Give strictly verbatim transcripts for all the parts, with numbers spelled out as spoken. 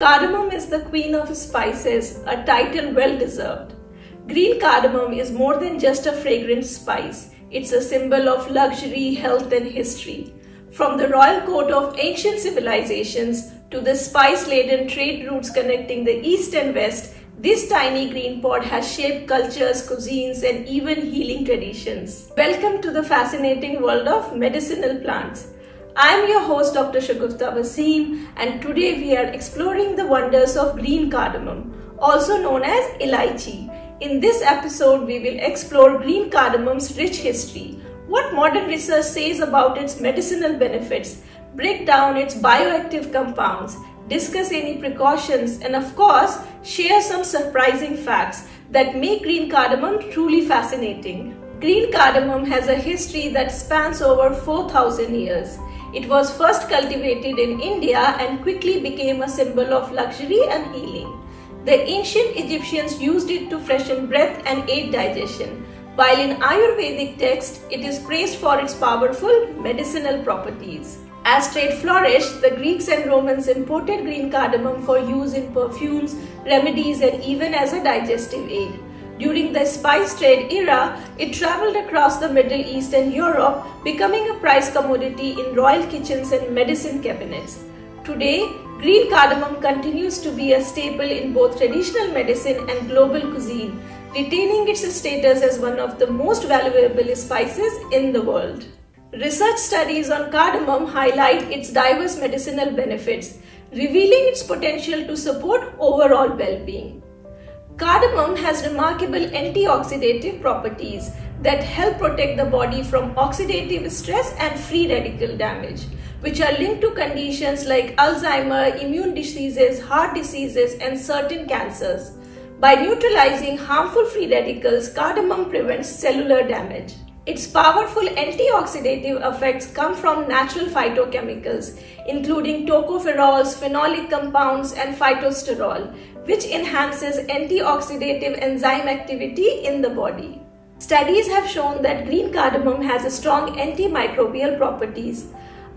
Cardamom is the queen of spices, a title well deserved. Green cardamom is more than just a fragrant spice. It's a symbol of luxury, health and history. From the royal court of ancient civilizations to the spice-laden trade routes connecting the East and West, this tiny green pod has shaped cultures, cuisines and even healing traditions. Welcome to the fascinating world of medicinal plants. I am your host Doctor Shagufta Waseem, and today we are exploring the wonders of green cardamom, also known as Elaichi. In this episode, we will explore green cardamom's rich history, what modern research says about its medicinal benefits, break down its bioactive compounds, discuss any precautions and of course, share some surprising facts that make green cardamom truly fascinating. Green cardamom has a history that spans over four thousand years. It was first cultivated in India and quickly became a symbol of luxury and healing. The ancient Egyptians used it to freshen breath and aid digestion, while in Ayurvedic texts, it is praised for its powerful medicinal properties. As trade flourished, the Greeks and Romans imported green cardamom for use in perfumes, remedies, and even as a digestive aid. During the spice trade era, it traveled across the Middle East and Europe, becoming a prized commodity in royal kitchens and medicine cabinets. Today, green cardamom continues to be a staple in both traditional medicine and global cuisine, retaining its status as one of the most valuable spices in the world. Research studies on cardamom highlight its diverse medicinal benefits, revealing its potential to support overall well-being. Cardamom has remarkable antioxidative properties that help protect the body from oxidative stress and free radical damage, which are linked to conditions like Alzheimer's, immune diseases, heart diseases, and certain cancers. By neutralizing harmful free radicals, cardamom prevents cellular damage. Its powerful antioxidative effects come from natural phytochemicals, including tocopherols, phenolic compounds, and phytosterol, which enhances antioxidative enzyme activity in the body. Studies have shown that green cardamom has a strong antimicrobial properties,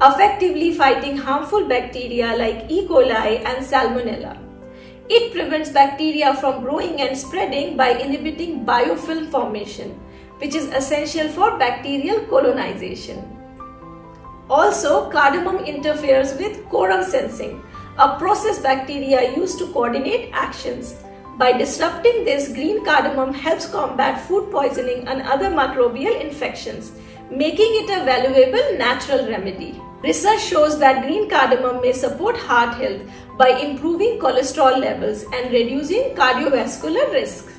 effectively fighting harmful bacteria like E. coli and Salmonella. It prevents bacteria from growing and spreading by inhibiting biofilm formation, which is essential for bacterial colonization. Also, cardamom interferes with quorum sensing, a process bacteria use to coordinate actions. By disrupting this, green cardamom helps combat food poisoning and other microbial infections, making it a valuable natural remedy. Research shows that green cardamom may support heart health by improving cholesterol levels and reducing cardiovascular risk.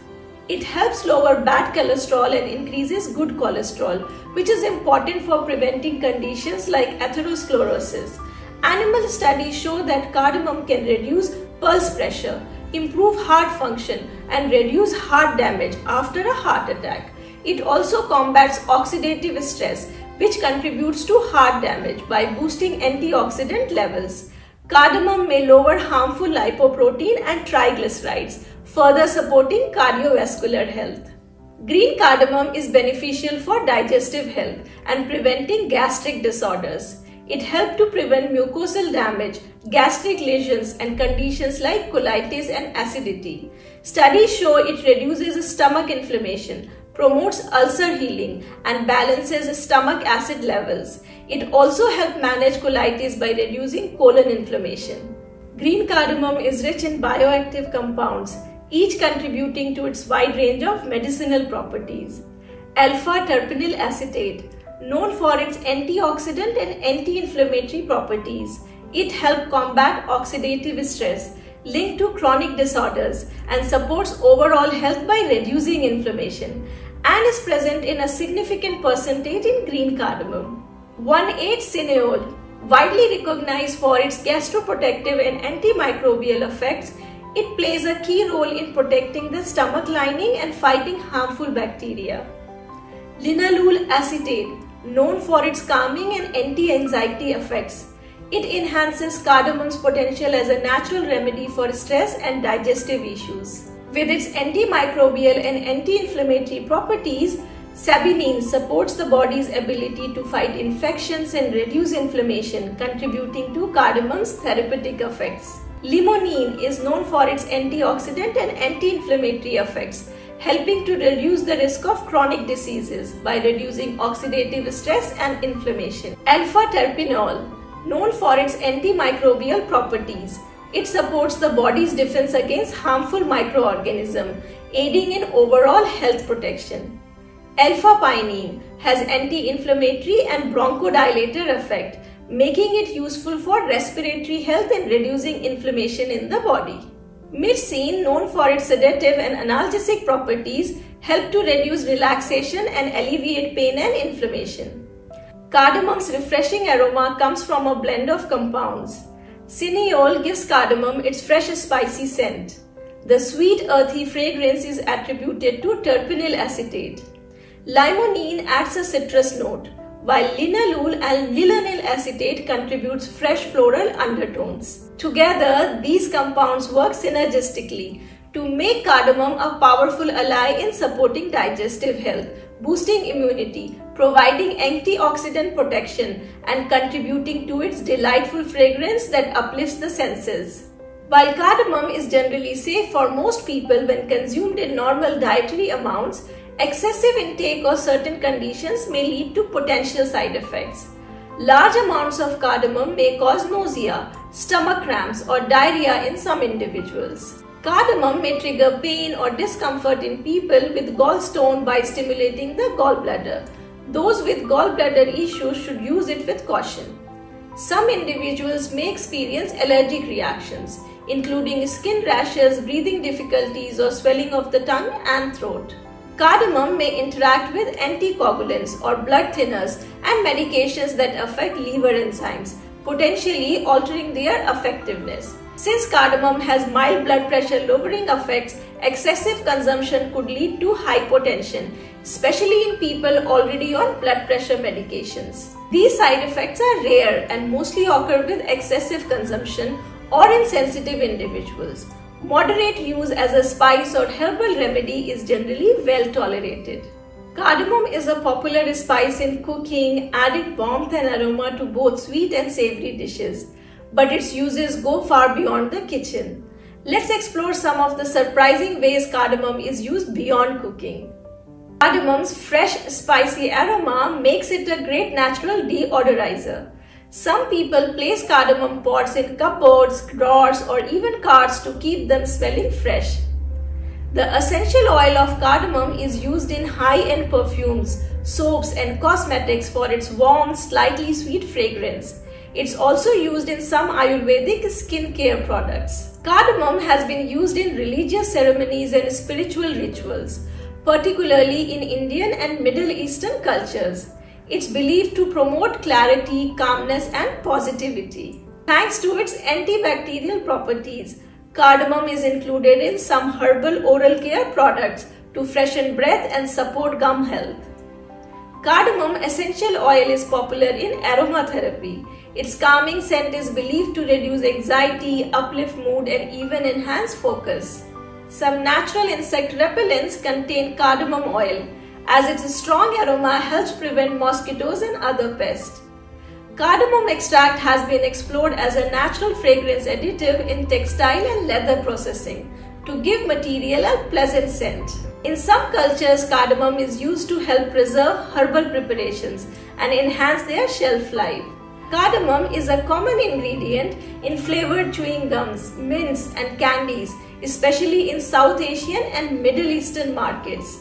It helps lower bad cholesterol and increases good cholesterol, which is important for preventing conditions like atherosclerosis. Animal studies show that cardamom can reduce pulse pressure, improve heart function, and reduce heart damage after a heart attack. It also combats oxidative stress, which contributes to heart damage by boosting antioxidant levels. Cardamom may lower harmful lipoprotein and triglycerides, further supporting cardiovascular health. Green cardamom is beneficial for digestive health and preventing gastric disorders. It helps to prevent mucosal damage, gastric lesions, and conditions like colitis and acidity. Studies show it reduces stomach inflammation, promotes ulcer healing, and balances stomach acid levels. It also helps manage colitis by reducing colon inflammation. Green cardamom is rich in bioactive compounds, each contributing to its wide range of medicinal properties. Alpha-terpenyl acetate, known for its antioxidant and anti-inflammatory properties. It helps combat oxidative stress, linked to chronic disorders, and supports overall health by reducing inflammation, and is present in a significant percentage in green cardamom. one eight cineole, widely recognized for its gastroprotective and antimicrobial effects, it plays a key role in protecting the stomach lining and fighting harmful bacteria. Linalool acetate, known for its calming and anti-anxiety effects. It enhances cardamom's potential as a natural remedy for stress and digestive issues. With its antimicrobial and anti-inflammatory properties, sabinene supports the body's ability to fight infections and reduce inflammation, contributing to cardamom's therapeutic effects. Limonene is known for its antioxidant and anti-inflammatory effects, helping to reduce the risk of chronic diseases by reducing oxidative stress and inflammation. Alpha-terpineol, known for its antimicrobial properties, it supports the body's defense against harmful microorganisms, aiding in overall health protection. Alpha-pinene has anti-inflammatory and bronchodilator effect, making it useful for respiratory health and reducing inflammation in the body. Myrcene, known for its sedative and analgesic properties, help to reduce relaxation and alleviate pain and inflammation. Cardamom's refreshing aroma comes from a blend of compounds. Cineole gives cardamom its fresh spicy scent. The sweet earthy fragrance is attributed to terpenyl acetate. Limonene adds a citrus note, while linalool and linalool acetate contributes fresh floral undertones. Together, these compounds work synergistically to make cardamom a powerful ally in supporting digestive health, boosting immunity, providing antioxidant protection, and contributing to its delightful fragrance that uplifts the senses. While cardamom is generally safe for most people when consumed in normal dietary amounts, excessive intake or certain conditions may lead to potential side effects. Large amounts of cardamom may cause nausea, stomach cramps, or diarrhea in some individuals. Cardamom may trigger pain or discomfort in people with gallstone by stimulating the gallbladder. Those with gallbladder issues should use it with caution. Some individuals may experience allergic reactions, including skin rashes, breathing difficulties, or swelling of the tongue and throat. Cardamom may interact with anticoagulants or blood thinners and medications that affect liver enzymes, potentially altering their effectiveness. Since cardamom has mild blood pressure lowering effects, excessive consumption could lead to hypotension, especially in people already on blood pressure medications. These side effects are rare and mostly occur with excessive consumption or in sensitive individuals. Moderate use as a spice or herbal remedy is generally well tolerated. Cardamom is a popular spice in cooking, adding warmth and aroma to both sweet and savory dishes. But its uses go far beyond the kitchen. Let's explore some of the surprising ways cardamom is used beyond cooking. Cardamom's fresh, spicy aroma makes it a great natural deodorizer. Some people place cardamom pods in cupboards, drawers, or even carts to keep them smelling fresh. The essential oil of cardamom is used in high-end perfumes, soaps, and cosmetics for its warm, slightly sweet fragrance. It's also used in some Ayurvedic skincare products. Cardamom has been used in religious ceremonies and spiritual rituals, particularly in Indian and Middle Eastern cultures. It's believed to promote clarity, calmness, and positivity. Thanks to its antibacterial properties, cardamom is included in some herbal oral care products to freshen breath and support gum health. Cardamom essential oil is popular in aromatherapy. Its calming scent is believed to reduce anxiety, uplift mood, and even enhance focus. Some natural insect repellents contain cardamom oil, as its strong aroma helps prevent mosquitoes and other pests. Cardamom extract has been explored as a natural fragrance additive in textile and leather processing to give material a pleasant scent. In some cultures, cardamom is used to help preserve herbal preparations and enhance their shelf life. Cardamom is a common ingredient in flavored chewing gums, mints, and candies, especially in South Asian and Middle Eastern markets.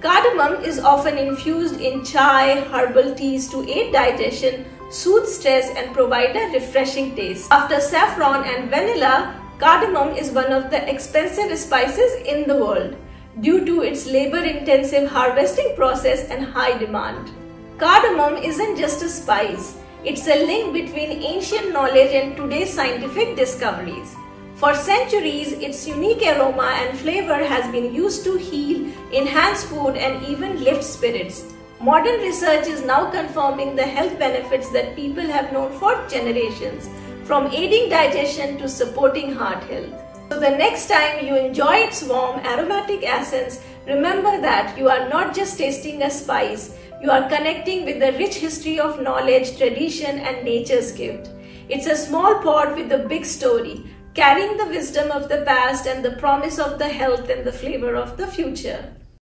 Cardamom is often infused in chai, herbal teas to aid digestion, soothe stress, and provide a refreshing taste. After saffron and vanilla, cardamom is one of the expensive spices in the world due to its labor-intensive harvesting process and high demand. Cardamom isn't just a spice, it's a link between ancient knowledge and today's scientific discoveries. For centuries, its unique aroma and flavor has been used to heal, enhance food, and even lift spirits. Modern research is now confirming the health benefits that people have known for generations, from aiding digestion to supporting heart health. So the next time you enjoy its warm, aromatic essence, remember that you are not just tasting a spice, you are connecting with the rich history of knowledge, tradition, and nature's gift. It's a small pot with a big story, carrying the wisdom of the past and the promise of the health and the flavor of the future.